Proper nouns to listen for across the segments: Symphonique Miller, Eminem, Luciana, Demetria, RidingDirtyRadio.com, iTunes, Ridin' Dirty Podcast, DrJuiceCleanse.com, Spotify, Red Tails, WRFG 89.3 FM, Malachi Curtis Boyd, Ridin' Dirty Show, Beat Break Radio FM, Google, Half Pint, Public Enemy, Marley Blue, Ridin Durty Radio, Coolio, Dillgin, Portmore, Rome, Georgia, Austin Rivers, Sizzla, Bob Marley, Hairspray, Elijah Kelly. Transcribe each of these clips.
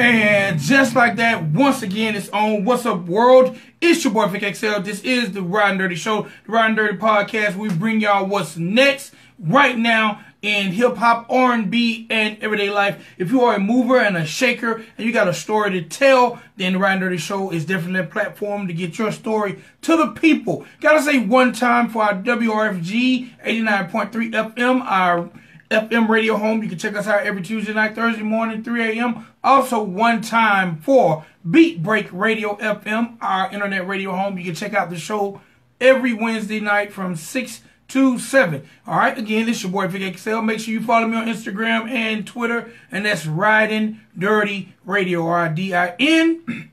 And just like that, once again, it's on. What's up, world? It's your boy, Vic XL. This is the Ridin' Dirty Show, the Ridin' Dirty Podcast. We bring y'all what's next right now in hip-hop, R&B, and everyday life. If you are a mover and a shaker and you got a story to tell, then the Ridin' Dirty Show is definitely a platform to get your story to the people. Gotta say one time for our WRFG 89.3 FM, our FM radio home. You can check us out every Tuesday night, Thursday morning, 3 a.m. Also one time for Beat Break Radio FM, our internet radio home. You can check out the show every Wednesday night from 6 to 7. All right, again, this is your boy, Vic XL. Make sure you follow me on Instagram and Twitter, and that's Ridin' Dirty Radio, RidinDirty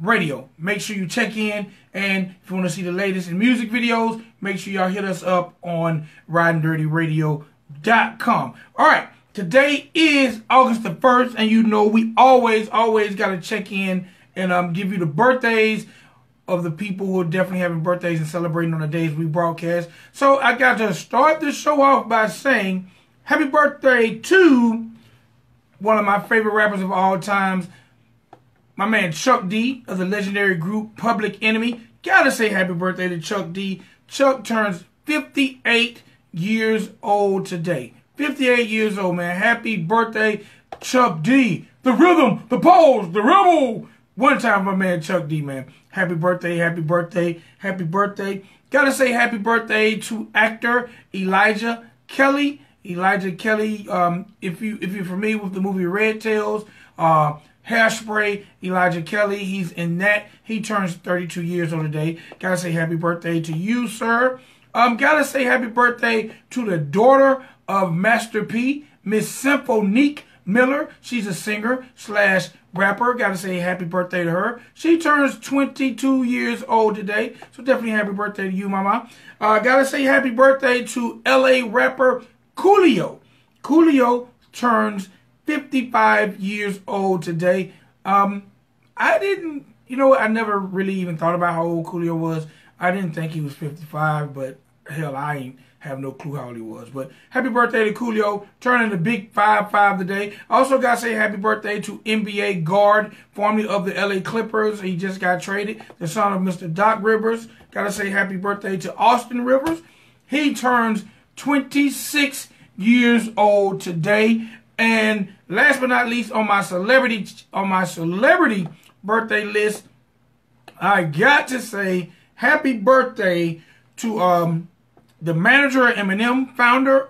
Radio. Make sure you check in, and if you want to see the latest in music videos, make sure y'all hit us up on RidingDirtyRadio.com. All right, today is August the 1st, and you know we always got to check in and give you the birthdays of the people who are definitely having birthdays and celebrating on the days we broadcast. So I got to start this show off by saying happy birthday to one of my favorite rappers of all times, my man Chuck D of the legendary group Public Enemy. Gotta say happy birthday to Chuck D. Chuck turns 58 years old today. 58 years old, man. Happy birthday, Chuck D. The rhythm, the pose, the rebel. One time, my man Chuck D, man. Happy birthday, happy birthday, happy birthday. Gotta say happy birthday to actor Elijah Kelly. Elijah Kelly, if you're familiar with the movie Red Tails, Hairspray, Elijah Kelly, he's in that. He turns 32 years old today. Gotta say happy birthday to you, sir. Gotta say happy birthday to the daughter of Master P, Miss Symphonique Miller. She's a singer / rapper. Gotta say happy birthday to her. She turns 22 years old today. So definitely happy birthday to you, mama. Gotta say happy birthday to LA rapper Coolio. Coolio turns 55 years old today. I never really even thought about how old Coolio was. I didn't think he was 55, but hell, I ain't have no clue how old he was. But happy birthday to Coolio, turning the big 5'5" today. Also gotta say happy birthday to NBA guard, formerly of the LA Clippers. He just got traded, the son of Mr. Doc Rivers. Gotta say happy birthday to Austin Rivers. He turns 26 years old today. And last but not least, on my celebrity birthday list, I got to say happy birthday to the manager of Eminem,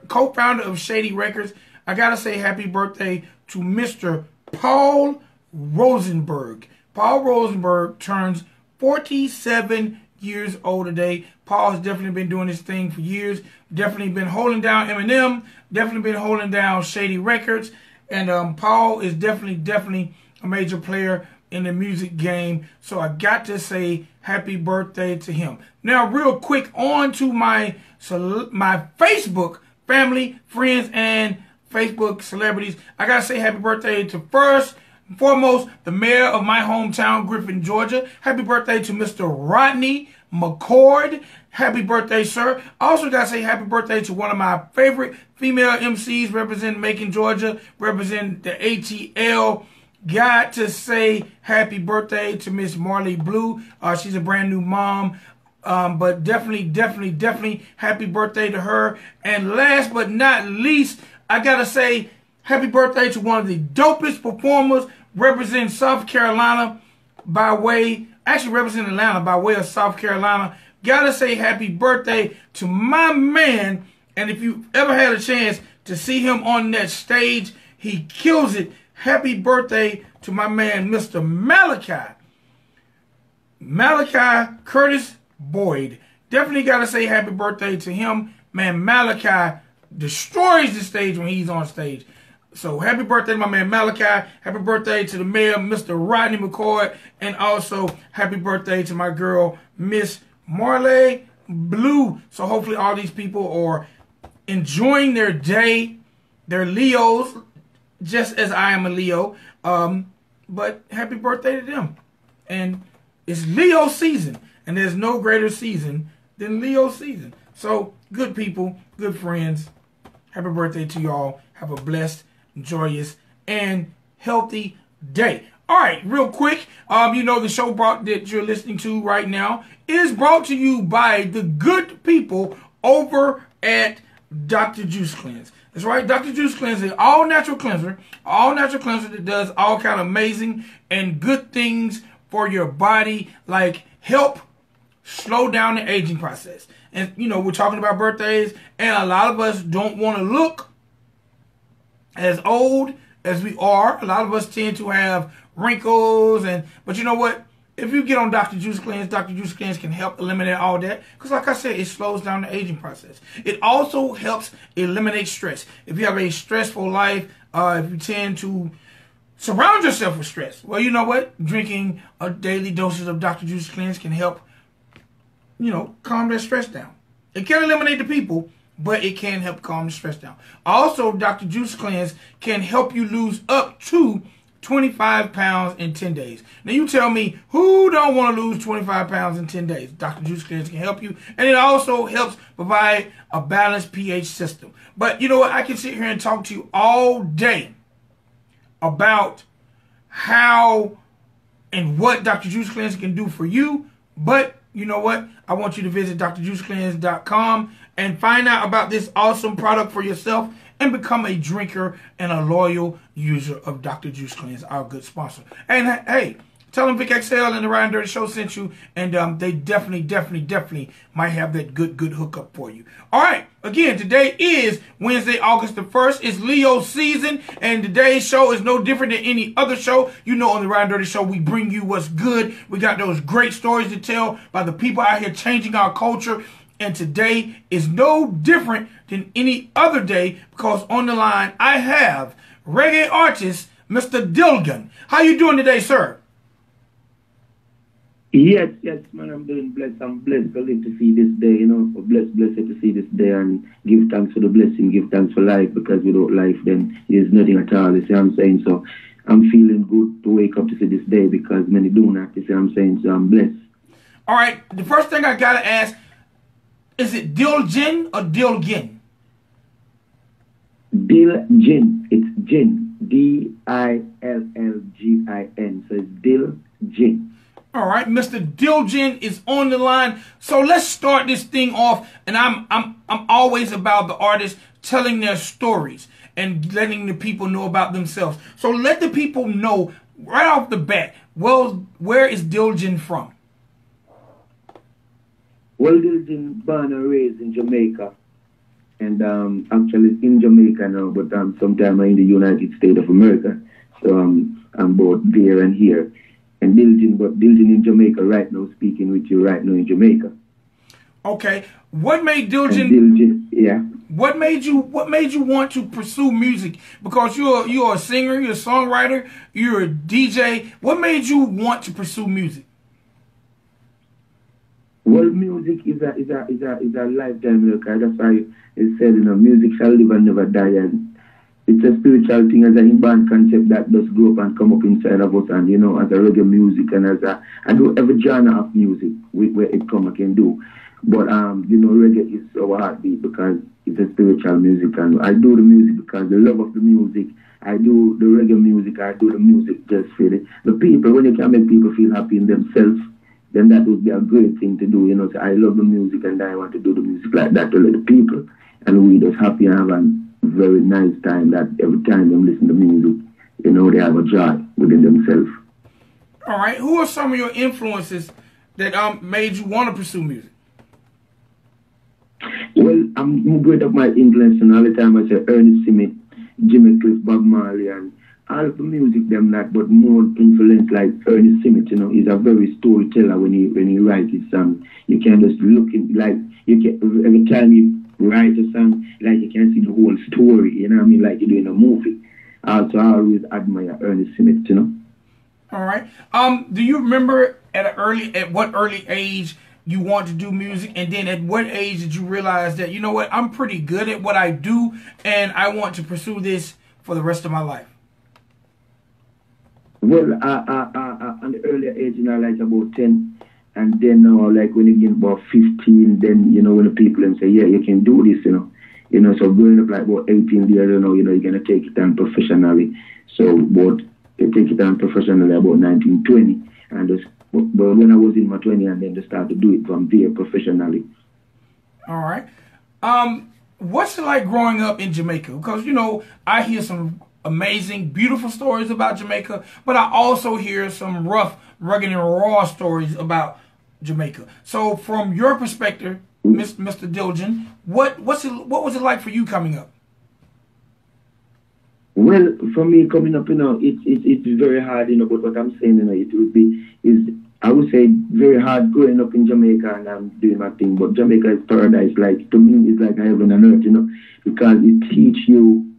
co-founder of Shady Records. I got to say happy birthday to Mr. Paul Rosenberg. Paul Rosenberg turns 47 years old today. Paul's definitely been doing his thing for years. Definitely been holding down Eminem. Definitely been holding down Shady Records. And Paul is definitely a major player in the music game. So I got to say happy birthday to him. Now, real quick, on to my Facebook family, friends, and Facebook celebrities. I got to say happy birthday to first and foremost the mayor of my hometown, Griffin, Georgia. Happy birthday to Mr. Rodney McCord. Happy birthday, sir. Also got to say happy birthday to one of my favorite female MCs representing Macon, Georgia, representing the ATL. Got to say happy birthday to Miss Marley Blue. She's a brand new mom, but definitely happy birthday to her. And last but not least, I got to say happy birthday to one of the dopest performers representing South Carolina by way, actually representing Atlanta by way of South Carolina. Got to say happy birthday to my man. And if you ever had a chance to see him on that stage, he kills it. Happy birthday to my man, Mr. Malachi Curtis Boyd. Definitely got to say happy birthday to him. Man, Malachi destroys the stage when he's on stage. So happy birthday to my man Malachi. Happy birthday to the mayor, Mr. Rodney McCord. And also happy birthday to my girl, Miss Marley Blue. So hopefully all these people are enjoying their day. They're Leos, just as I am a Leo. But happy birthday to them. And it's Leo season. And there's no greater season than Leo season. So good people, good friends, happy birthday to y'all. Have a blessed joyous, and healthy day. All right, real quick, you know the show that you're listening to right now is brought to you by the good people over at Dr. Juice Cleanse. That's right, Dr. Juice Cleanse is an all-natural cleanser that does all kind of amazing and good things for your body, like help slow down the aging process. And, you know, we're talking about birthdays, and a lot of us don't want to look as old as we are. A lot of us tend to have wrinkles, but you know what? If you get on Dr. Juice Cleanse can help eliminate all that. Because like I said, it slows down the aging process. It also helps eliminate stress. If you have a stressful life, if you tend to surround yourself with stress, well, you know what? Drinking a daily dosage of Dr. Juice Cleanse can help, you know, calm that stress down. It can eliminate the people, but it can help calm the stress down. Also, Dr. Juice Cleanse can help you lose up to 25 pounds in 10 days. Now, you tell me, who don't want to lose 25 pounds in 10 days? Dr. Juice Cleanse can help you. And it also helps provide a balanced pH system. But you know what? I can sit here and talk to you all day about how and what Dr. Juice Cleanse can do for you. But you know what? I want you to visit DrJuiceCleanse.com and find out about this awesome product for yourself and become a drinker and a loyal user of Dr. Juice Cleanse, our good sponsor. And hey, tell them Vic XL and the Ridin' Dirty Show sent you, and they definitely might have that good hookup for you. All right, again, today is Wednesday, August the 1st. It's Leo season, and today's show is no different than any other show. You know, on the Ridin' Dirty Show, we bring you what's good. We got those great stories to tell by the people out here changing our culture. And today is no different than any other day, because on the line I have reggae artist Mr. Dillgin. How you doing today, sir? Yes, man, I'm doing blessed. I'm blessed to see this day, you know. Blessed to see this day, and give thanks for the blessing, give thanks for life, because without life, then there's nothing at all, you see what I'm saying? So I'm feeling good to wake up to see this day, because many do not, you see what I'm saying? So I'm blessed. All right, the first thing I got to ask, is it Dillgin or Dillgin? Dillgin. It's Gin. D-I-L-L-G-I-N. So it's Dillgin. All right, Mr. Dillgin is on the line. So let's start this thing off. And I'm always about the artists telling their stories and letting the people know about themselves. So let the people know right off the bat, well, where is Dillgin from? Well, Dillgin born and raised in Jamaica, and actually in Jamaica now, but sometime in the United States of America. So I'm both there and here. And Dillgin in Jamaica right now, speaking with you right now in Jamaica. Okay, what made Dillgin? Yeah. What made you want to pursue music? Because you're a singer, you're a songwriter, you're a DJ. What made you want to pursue music? Well, music is a lifetime work. That's why it said, you know, music shall live and never die, and it's a spiritual thing, as an inborn concept that does grow up and come up inside of us, and you know, as a reggae music and as a I do every genre of music where it come I can do. But you know, reggae is our heartbeat, because it's a spiritual music, and I do the music because the love of the music. I do the reggae music, I do the music just for the people. When you can make people feel happy in themselves, then that would be a great thing to do, you know. So I love the music, and I want to do the music like that to let the people, and we just happy and have a very nice time, that every time they listen to music, you know, they have a joy within themselves. All right, who are some of your influences that made you want to pursue music? Well, I'm great of my influence, and all the time I say Ernie Simmons, Jimmy Cliff, Bob Marley, and all of the music them that, but more influence like Ernie Simmons, you know. He's a very storyteller when he writes his song. You can just look in, like, you can, every time you write a song, like, you can see the whole story, you know what I mean, like you do in a movie. So I always admire Ernie Simmons, you know. All right. Do you remember at what early age you want to do music, and then at what age did you realize that, you know what, I'm pretty good at what I do, and I want to pursue this for the rest of my life? Well, at the earlier age, you know, like about 10, and then now, like when you get about 15, then, you know, when the people say, yeah, you can do this, you know, you know. So growing up like about 18 years, you know, you're going to take it on professionally. So but you take it on professionally about 19, 20. And just, but when I was in my 20s, and then they started to do it from there professionally. All right. What's it like growing up in Jamaica? Because, you know, I hear some amazing, beautiful stories about Jamaica, but I also hear some rough, rugged, and raw stories about Jamaica. So from your perspective, Mr. Dillgin, what was it like for you coming up? Well, for me coming up, you know, it's very hard, you know, but what I'm saying, you know, it would be, is I would say very hard growing up in Jamaica, and I'm doing my thing, but Jamaica is paradise. Like, to me, it's like heaven and earth, you know, because it teach you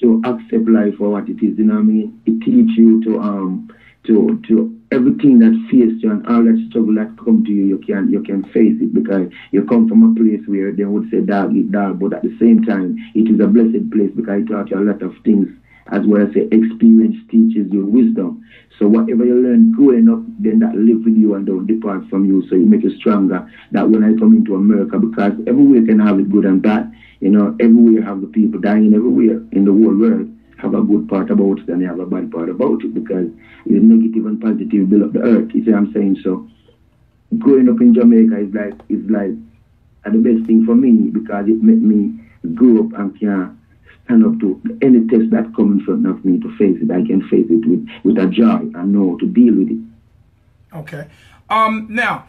to accept life for what it is, you know what I mean? It teach you to everything that faces you and all that struggle that come to you, you can face it, because you come from a place where they would say dog eat dog, but at the same time it is a blessed place because it taught you a lot of things. As well as experience teaches you wisdom. So whatever you learn growing up, then that live with you and don't depart from you. So it makes you stronger. That when I come into America, because everywhere can have it good and bad. You know, everywhere have the people dying, everywhere in the whole world have a good part about it and they have a bad part about it, because it's negative and positive build up the earth. You see what I'm saying? So growing up in Jamaica is like, the best thing for me, because it made me grow up and can stand up to any test that comes in front of me to face it. I can face it with a joy and know to deal with it. Okay. Now,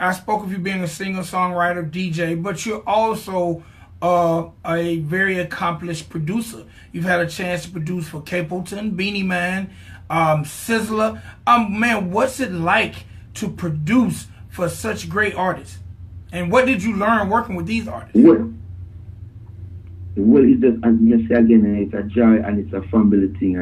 I spoke of you being a singer, songwriter, DJ, but you're also a very accomplished producer. You've had a chance to produce for Capleton, Beenie Man, Sizzla. Man, what's it like to produce for such great artists? And what did you learn working with these artists? Well, it's just, as you say again, it's a joy and it's a family thing,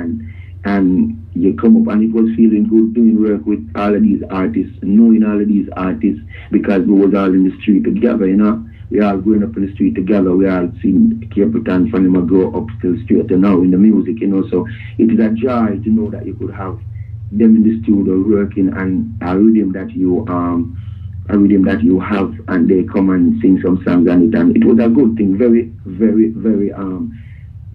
and you come up, and it was feeling good doing work with all of these artists, knowing all of these artists, because we was all in the street together, you know. We all growing up in the street together. We all seen Capleton from him grow up still straight to now in the music, you know. So it is a joy to know that you could have them in the studio working and a rhythm that you have, and they come and sing some songs on it, and it was a good thing, very, very, very,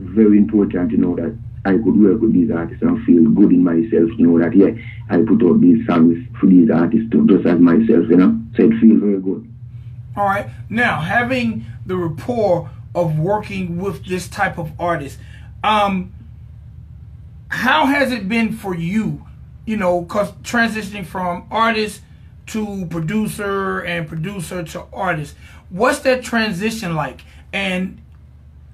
very important to know that I could work with these artists and feel good in myself, you know, that, yeah, I put out these songs for these artists too, just as myself, you know, so it feels very good. All right, now, having the rapport of working with this type of artist, how has it been for you, you know, because transitioning from artist to producer and producer to artist, what's that transition like? And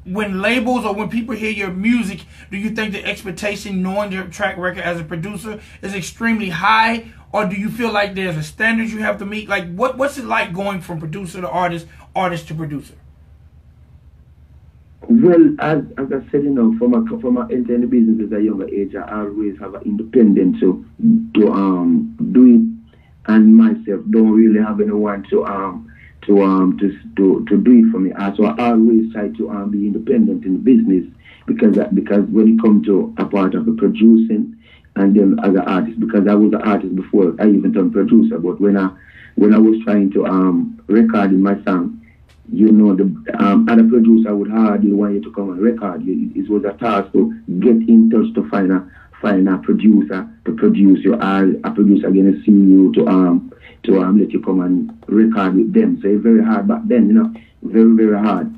when labels or when people hear your music, do you think the expectation, knowing your track record as a producer, is extremely high, or do you feel like there's a standard you have to meet? Like, what's it like going from producer to artist, artist to producer? Well, as I said, you know, from my entering the business at a younger age, I always have an independence to do it. And myself don't really have anyone to do it for me. So I always try to be independent in the business, because when it comes to a part of the producing and then as an artist, because I was an artist before I even turned producer. But when I was trying to record in my song, you know, the other producer would hardly want you to come and record. It was a task to get in touch to find a producer to produce you, a producer going to see you to let you come and record with them. So it's very hard back then, you know, very, very hard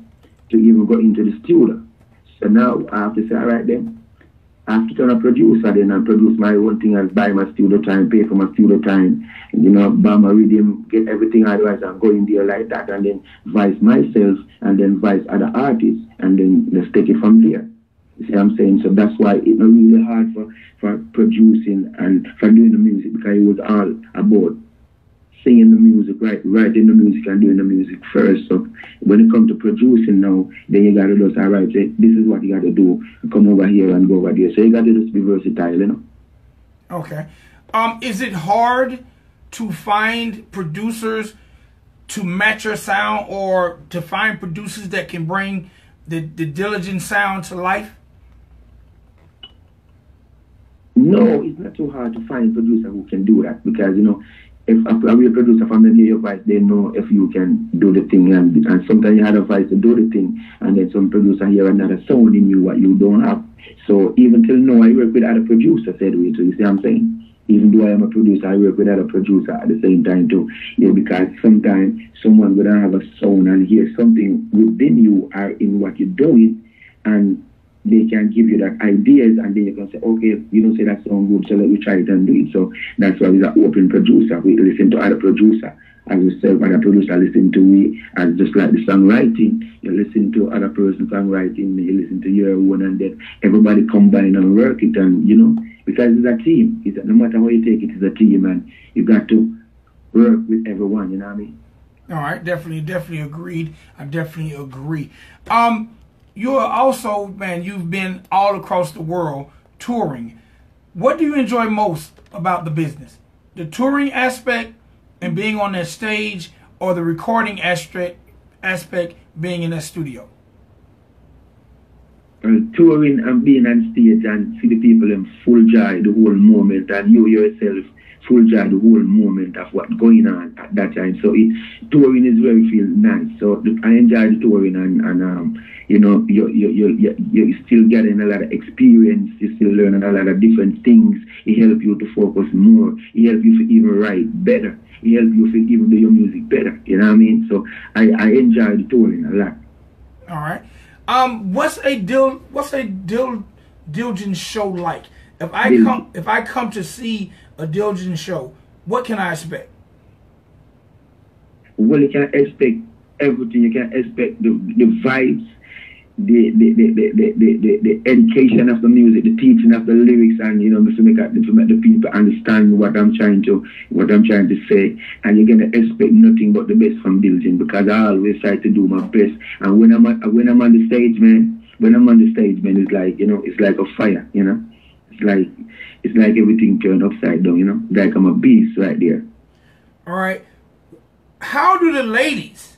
to even go into the studio. So now I have to say, all right then, I have to turn a producer then and produce my own thing and buy my studio time, pay for my studio time, you know, buy my rhythm, get everything, otherwise I'm going there like that, and then vice myself and then vice other artists, and then let's take it from there. See what I'm saying? So that's why it's not really hard for producing and for doing the music, because it was all about singing the music, writing the music and doing the music first. So when it comes to producing now, then you got to just, all right, say, this is what you got to do. Come over here and go over there. So you got to just be versatile, you know? Okay. Is it hard to find producers to match your sound, or to find producers that can bring the Dillgin sound to life? No, it's not too hard to find a producer who can do that, because, you know, if we produce a family hear your voice, they know if you can do the thing. And sometimes you have a voice to do the thing, and then some producer hear another sound in you what you don't have. So even till now, I work with other producers anyway, so you see what I'm saying? Even though I am a producer, I work with other producers at the same time too. Yeah, because sometimes someone would have a sound and hear something within you or in what you're doing, and they can give you that ideas, and then you can say, okay, you don't say that sound good, so let me try it and do it. So that's why we're an open producer. We listen to other producers. As we serve other producer, listen to we, as just like the songwriting, you listen to other person's songwriting, you listen to your own, and then everybody combine and work it, and you know, because it's a team. It's, no matter how you take it, it's a team, and you got to work with everyone, you know what I mean? All right, definitely agreed. I definitely agree. You're also, man, you've been all across the world touring. What do you enjoy most about the business? The touring aspect and being on that stage, or the recording aspect being in that studio? Touring and being on stage and see the people and full joy the whole moment, and you yourself full joy the whole moment of what's going on at that time. So touring is where it feels nice. So I enjoy the touring, and you know, you're still getting a lot of experience, you're still learning a lot of different things. It helps you to focus more, it helps you to even write better, it helps you to even do your music better, you know what I mean? So I enjoy the touring a lot. All right. What's a Dillgin show like? If I come to see a Dillgin show, what can I expect? Well, you can expect everything. You can expect the vibes, the education of the music, the teaching of the lyrics, and you know, to make the people understand what I'm trying to say. And you're gonna expect nothing but the best from Dillgin, because I always try to do my best. And when I'm on the stage, man, it's like, you know, it's like a fire, you know, it's like everything turned upside down, you know, like I'm a beast right there. All right, how do the ladies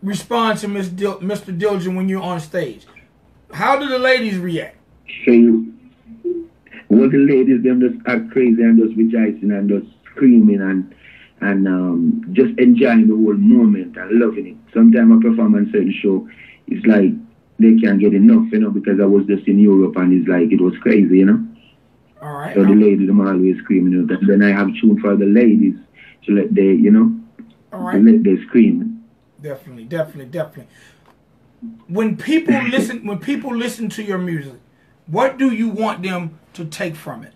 respond to Mr. Dillgin when you're on stage? How do the ladies react? Well, the ladies, them just act crazy and just rejoicing and just screaming and just enjoying the whole moment and loving it. Sometimes I perform on certain show, it's like they can't get enough, you know, because I was just in Europe and it's like it was crazy, you know. All right. So the ladies, them always screaming, you know, and then I have tune for the ladies to let they, you know, all right, to let they scream. Definitely. When people listen to your music, what do you want them to take from it?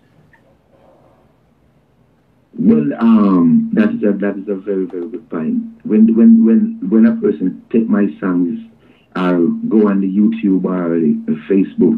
Well, that is a very, very good point. When a person take my songs, I'll go on the YouTube or the Facebook,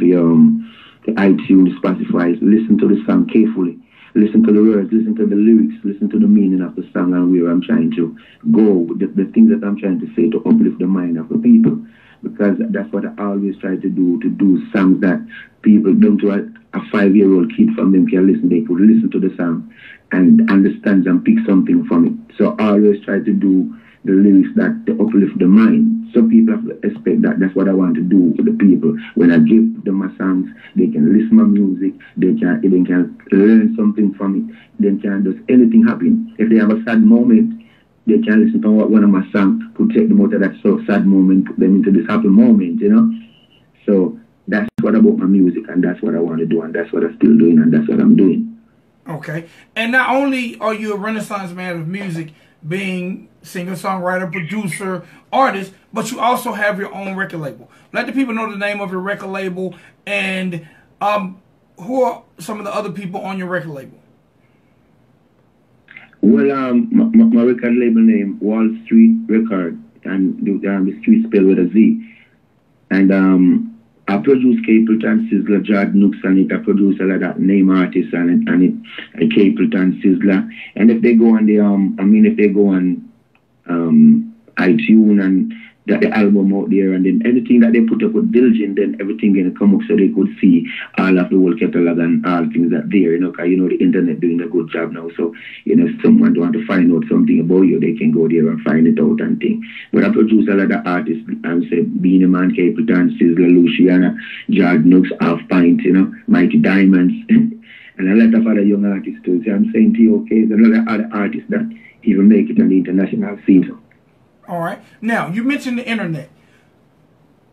the iTunes, Spotify, listen to the song carefully. Listen to the words, listen to the lyrics, listen to the meaning of the song and where I'm trying to go, the things that I'm trying to say to uplift the mind of the people. Because that's what I always try to do songs that people don't try, a 5-year-old kid from them can listen. They could listen to the song and understand and pick something from it. So I always try to do the lyrics that to uplift the mind. So people have to expect that. That's what I want to do for the people. When I give them my songs, they can listen to my music, they can learn something from it, they can just anything happen. If they have a sad moment, they can listen to what one of my songs could take them out of that sort of sad moment, put them into this happy moment, you know. So that's what about my music, and that's what I want to do, and that's what I'm still doing, and that's what I'm doing. Okay. And not only are you a Renaissance man of music, being singer, songwriter, producer, artist, but you also have your own record label. Let the people know the name of your record label, and who are some of the other people on your record label? Well, my record label name, Wall Streetz Records, and the street spelled with a Z. And I produce Capleton, Sizzla, Jad, Nooks, and it. I produce a lot of name artists and Capleton, Sizzla. And if they go on iTunes and the album out there, and then anything that they put up with Dillgin, then everything gonna come up so they could see all of the whole catalog and all things that there, you know, because you know the internet doing a good job now. So, you know, if someone want to find out something about you, they can go there and find it out and thing. But I produce a lot of artists, I'm saying Beenie Man, Capleton, Sizzla, Luciana, Jard Nooks, Half Pint, you know, Mighty Diamonds. and a lot of other young artists too. So I'm saying TOK is another other artist that even make it on the international scene. All right. Now, you mentioned the internet.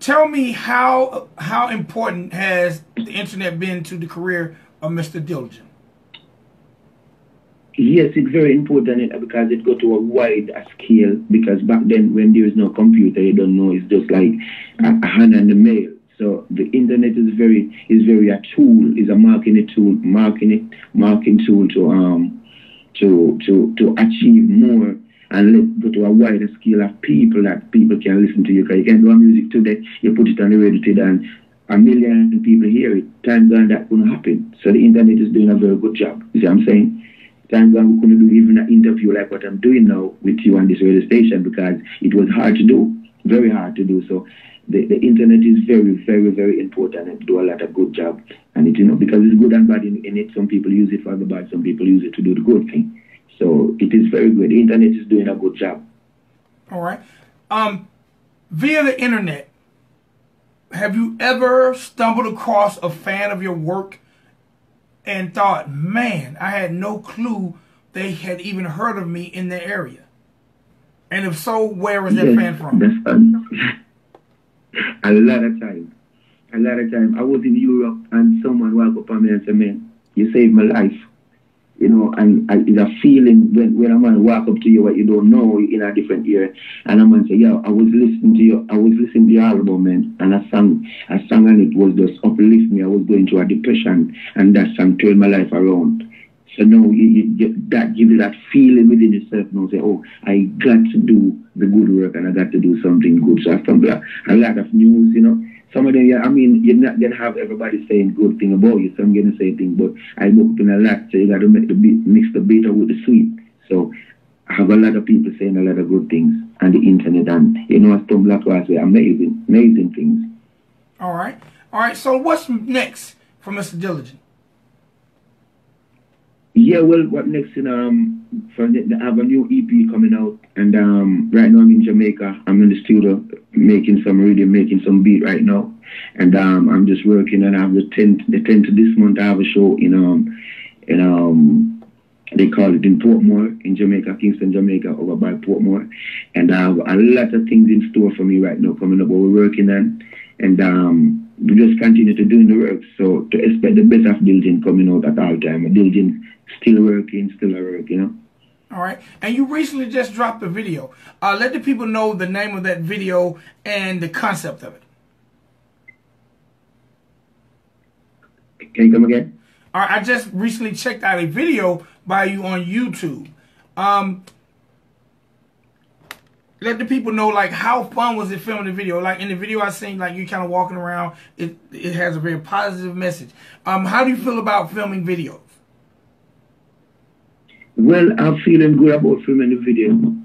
Tell me how important has the internet been to the career of Mr. Dillgin? Yes, it's very important because it go to a wide scale, because back then when there is no computer, you don't know, it's just like a hand and a mail. So the internet is very a tool, is a marketing tool to achieve more and let's go to a wider scale of people that people can listen to you. Because you can do music today, you put it on the radio today and a million people hear it. Time gone, that couldn't happen. So the internet is doing a very good job. You see what I'm saying? Time gone, we couldn't do even an interview like what I'm doing now with you on this radio station because it was hard to do, very hard to do. So the internet is very important and do a lot of good job. And it, you know, because it's good and bad in it. Some people use it for the bad, some people use it to do the good thing. So it is very good. The internet is doing a good job. All right. Via the internet, have you ever stumbled across a fan of your work and thought, man, I had no clue they had even heard of me in the area? And if so, where was that fan from? That's a lot of time. A lot of time. I was in Europe and someone walked up on me and said, man, you saved my life. You know, and it's a feeling when a man walk up to you what you don't know in a different era, and a man say, yeah, I was listening to your album, man, and I sang and it was just uplift me. I was going through a depression and that song turned my life around. So now that gives you that feeling within yourself now, say, oh, I got to do the good work and I got to do something good. So I found a lot of news, you know. Some of them, yeah, I mean, you're not going to have everybody saying good thing about you. Some going to say things, but I work in a lot, so you got to mix the bitter with the sweet. So I have a lot of people saying a lot of good things on the internet, and you know, I stumble across amazing things. All right, all right. So what's next for Mr. Dillgin? Yeah, well, what next? I have a new EP coming out, and right now I'm in Jamaica. I'm in the studio making some rhythm, making some beat right now, and I'm just working. And I have the 10th of this month. I have a show in they call it in Portmore in Jamaica, Kingston, Jamaica, over by Portmore, and I have a lot of things in store for me right now coming up. What we're working on, and we just continue to doing the work. So to expect the best of Dillgin coming out at all time. Dillgin still working, you know. All right. And you recently just dropped a video. Let the people know the name of that video and the concept of it. Can you come again? All right. I just recently checked out a video by you on YouTube. Let the people know, like, how fun was it filming the video? Like, in the video I seen, like, you kind of walking around. It has a very positive message. How do you feel about filming videos? Well, I'm feeling good about filming the video.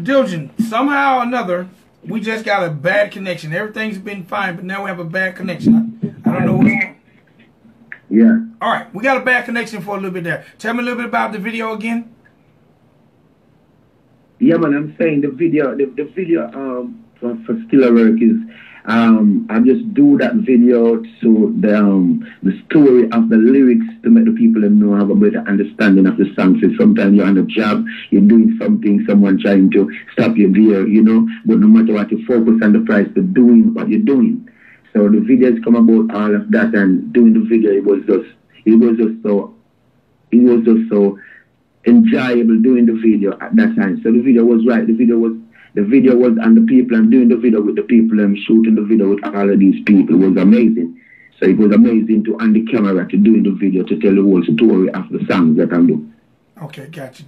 Dillgin, somehow or another, we just got a bad connection. Everything's been fine, but now we have a bad connection. I don't know what's going on. Yeah. All right, we got a bad connection for a little bit there. Tell me a little bit about the video again. Yeah, man, I'm saying the video for Stiller work is I just do that video so the story of the lyrics to make the people know, have a better understanding of the song. So sometimes you're on a job, you're doing something, someone trying to stop you there, you know, but no matter what, you focus on the price to doing what you're doing. So the videos come about all of that, and doing the video, it was just so enjoyable doing the video at that time. So the video was right. The video was on the people and doing the video with the people and shooting the video with all of these people. It was amazing. So it was amazing to on the camera to doing the video to tell the whole story of the songs that I'm doing. Okay, gotcha.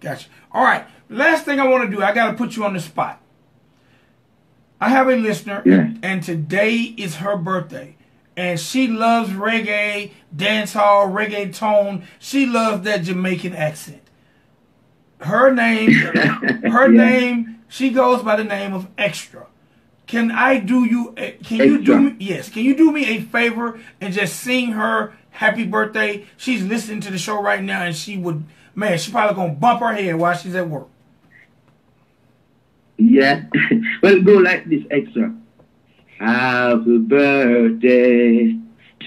Gotcha. All right. Last thing I want to do, I got to put you on the spot. I have a listener, and today is her birthday. And she loves reggae, dancehall, reggaeton. She loves that Jamaican accent. Her name, her name, she goes by the name of Extra. Can I do you? Can you do me a favor and just sing her happy birthday? She's listening to the show right now, and she would, man, she probably gonna bump her head while she's at work. Yeah, well, go like this, Extra. Happy birthday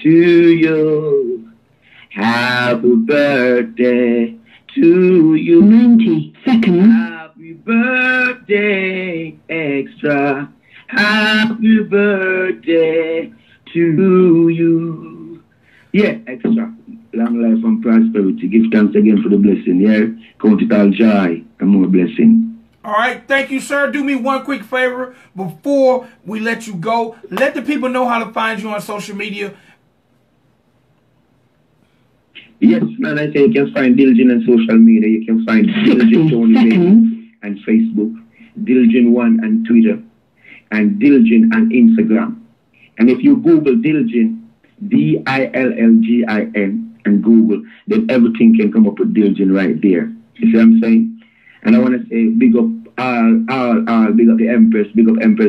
to you. Happy birthday to you. 90 seconds. Happy birthday, Extra. Happy birthday to you. Yeah, Extra. Long life and prosperity. Give thanks again for the blessing. Yeah, count it all joy and more blessing. All right, thank you, sir. Do me one quick favor before we let you go. Let the people know how to find you on social media. Yes, man, I say you can find Dillgin on social media. You can find Dillgin Tony and Facebook, Dillgin One and Twitter, and Dillgin on Instagram. And if you Google Dillgin, D-I-L-L-G-I-N, and Google, then everything can come up with Dillgin right there. You see what I'm saying? And I want to say big up all, big up the Empress,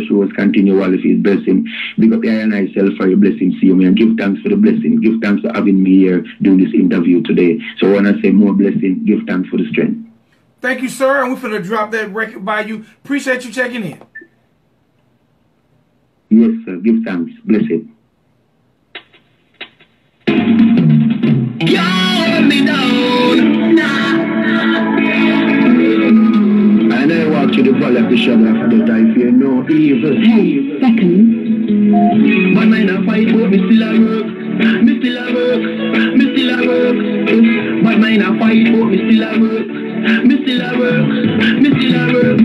Rose, continue all of his blessing. Big up the I and myself for your blessing, see me, and give thanks for the blessing. Give thanks for having me here doing this interview today. So I want to say more blessing, give thanks for the strength. Thank you, sir, and we're going to drop that record by you. Appreciate you checking in. Yes, sir, give thanks, blessing. You hold me down, and I walk to the valley of the shadow of death. I fear no evil. 10 seconds. My mind a fight, but me still a work. Me still a work. Me still a work. My mind a fight, but me still a work. Me still a work. Me still a work.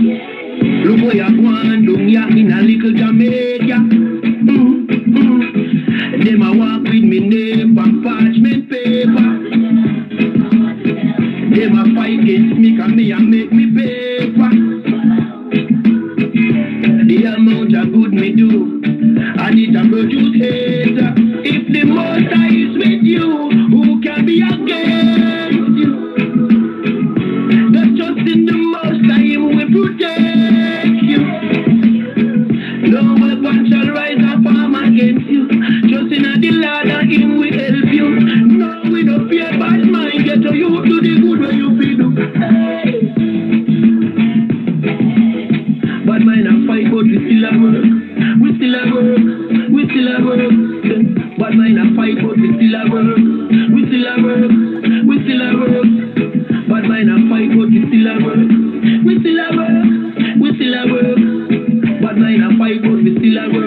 Look where you want, look ya in a little Jamaica. Them a walk with me name and parchment paper. Them a fight against me 'cause me a make me paper. The amount of good me do, I need to produce hate. If the Most High is with you, who can be against you? That's just in the Most High, Him will protect you. No weapon shall rise up arm against you. Just in the Lord and Him will help you. No, we don't fear bad mind. Get to you, do the good way you feel. Bad mind and fight, but we still a work. We still a work. We still a work. Bad mind and fight, but we still a work. We still a work. We still a work. Bad mind and fight, but we still a work. We still a work. We still a work. Bad mind and fight, but we still a work.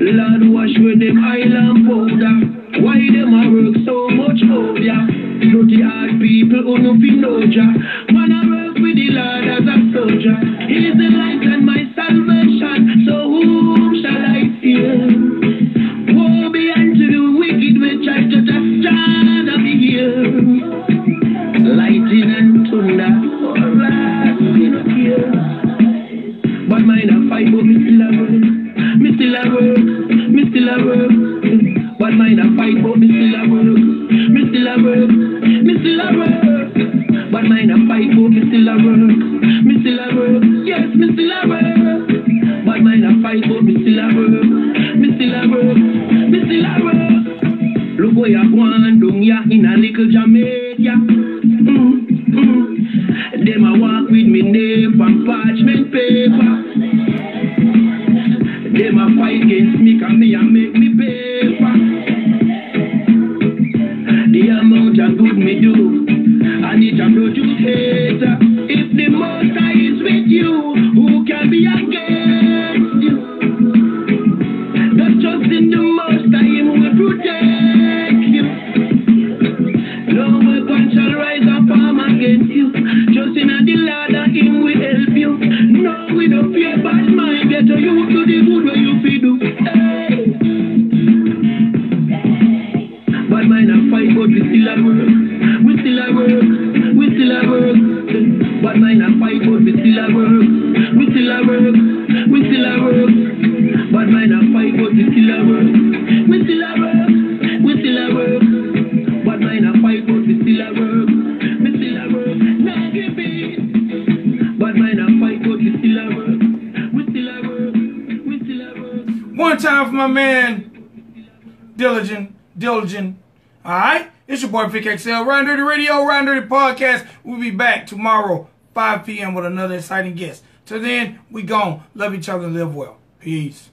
Lord, wash with them island powder. Why them a work so much over ya? Dirty hard people who no fi know ya. Man a work with the Lord as a soldier. He's the light and my salvation. So whom shall I fear? Woe be unto the wicked which I judge a stand of the year. Lightning and thunder, oh Lord, we no care. Bad mind a fight, but me still a work. Me still a work. Me still a work. Bad mind a fight, but me still a work. Me still a work. Me still a work. Bad mind a fight, but me still a work. Me still a work. Yes, me still a work. Bad mind a fight, but me still a work. Me still a work. Me still a work. Look where you want, down ya in a little Jamaica. Them a walk with me name and parchment paper. Them a fight against me 'cause me a make me paper. The amount of good me do, I need to produce hate. If the Most High is with you, who can be against you? That's just in the Most High, Him will protect you. No weapon shall rise up arm against you. Just in the Lord and Him will help you. No, we don't fear bad mind. Get to you, do the good way you feel do. Hey. Bad mind and fight, but we still a work. But mine I fight, but we still at work. We still at work. We still at work. But mine I fight, but we still at work. We still at work. We still at work. But mine I fight, but we still at work. We still at work. Now give me. But mine I fight, but we still at work. We still at work. We still at work. One time for my man, Dillgin. All right. It's your boy Vic XL, Ridin' Dirty Radio, Ridin' Dirty Podcast. We'll be back tomorrow, 5 p.m. with another exciting guest. Till then, we gone. Love each other and live well. Peace.